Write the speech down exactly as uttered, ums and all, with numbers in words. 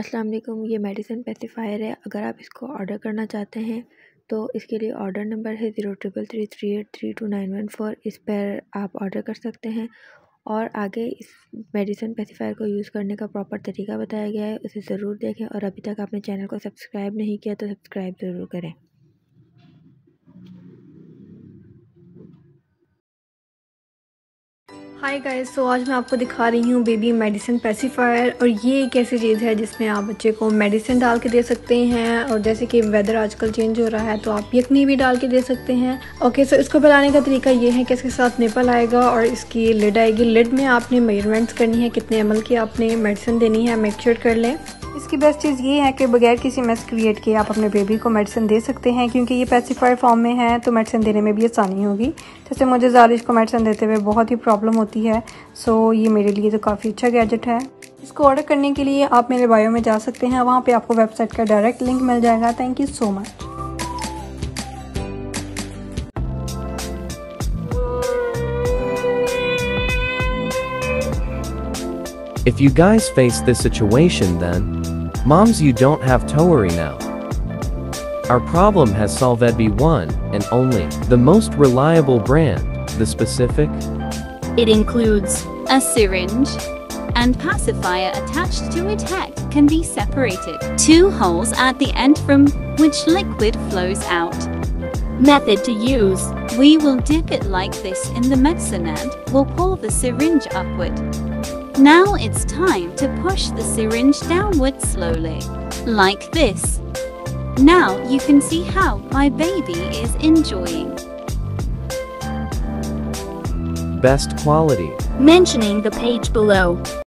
अस्सलाम वालेकुम। ये मेडिसिन पेसिफायर है। अगर आप इसको ऑर्डर करना चाहते हैं तो इसके लिए ऑर्डर नंबर है zero triple three three eight three two nine one four. इस पर आप ऑर्डर कर सकते हैं और आगे इस मेडिसिन पेसिफायर को यूज़ करने का प्रॉपर तरीका बताया गया है, उसे ज़रूर देखें। और अभी तक आपने चैनल को सब्सक्राइब नहीं किया तो सब्सक्राइब ज़रूर करें। हाय गाइस, सो आज मैं आपको दिखा रही हूँ बेबी मेडिसिन पेसिफायर। और ये एक ऐसी चीज़ है जिसमें आप बच्चे को मेडिसिन डाल के दे सकते हैं। और जैसे कि वेदर आजकल चेंज हो रहा है तो आप यखनी भी डाल के दे सकते हैं। ओके, सो इसको बनाने का तरीका ये है कि इसके साथ निपल आएगा और इसकी लिड आएगी। लिड में आपने मेजरमेंट्स करनी है, कितने एम एल की आपने मेडिसिन देनी है, मेक श्योर कर लें। इसकी बेस्ट चीज़ ये है कि बगैर किसी मेस क्रिएट किए आप अपने बेबी को मेडिसिन दे सकते हैं, क्योंकि ये पेसिफायर फॉर्म में है तो मेडिसिन देने में भी आसानी होगी। जैसे मुझे जारिश को मेडिसिन देते हुए बहुत ही प्रॉब्लम होती है, सो ये मेरे लिए तो काफ़ी अच्छा गैजेट है। इसको ऑर्डर करने के लिए आप मेरे बायो में जा सकते हैं, वहाँ पर आपको वेबसाइट का डायरेक्ट लिंक मिल जाएगा। Thank you so much. If you guys face this situation, then moms, you don't have to worry now. Our problem has solved by one and only the most reliable brand, the Specific. It includes a syringe and pacifier attached to it. Heck can be separated two holes at the end from which liquid flows out. Method to use: we will dip it like this in the medicine and we'll pull the syringe upward. Now it's time to push the syringe downward slowly, like this. Now you can see how my baby is enjoying. Best quality. Mentioning the page below.